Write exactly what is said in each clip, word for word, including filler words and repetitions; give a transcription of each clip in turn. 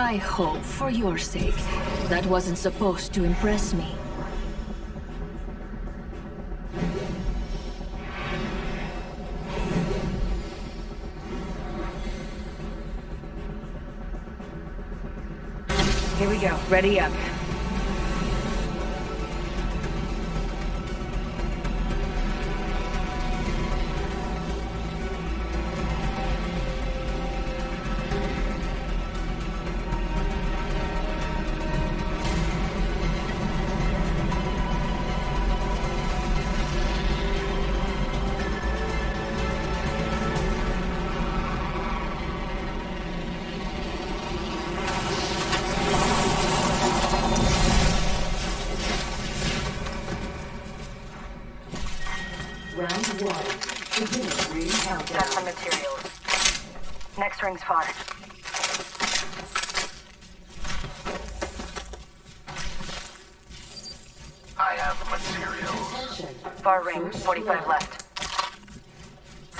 I hope, for your sake, that wasn't supposed to impress me. Here we go. Ready up. Next ring's fine. I have the materials. Far ring, forty-five left.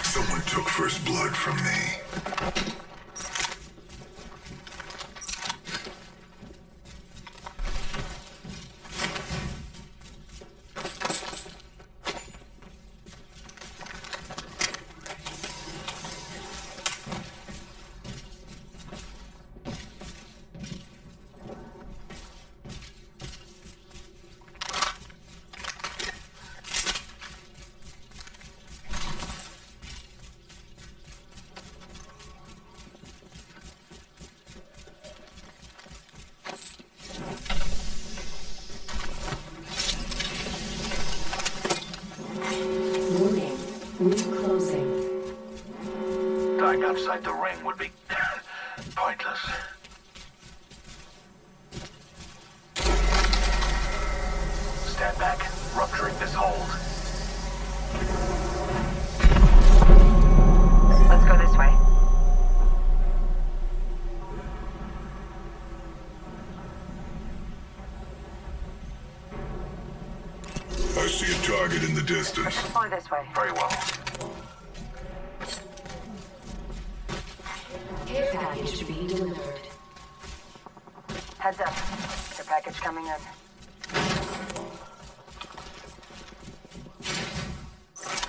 Someone took first blood from me. Outside the ring would be pointless. Stand back, rupturing this hold. Let's go this way. I see a target in the distance. Or this way. Very well. Package to be delivered. Heads up. Your package coming in.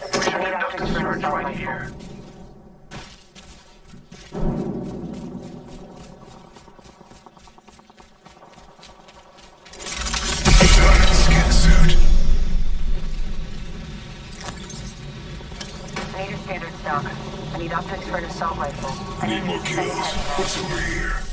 We should conduct a search right here. Skin suit. I need a standard stock. I need optics for an assault rifle. I need more kills. What's over here?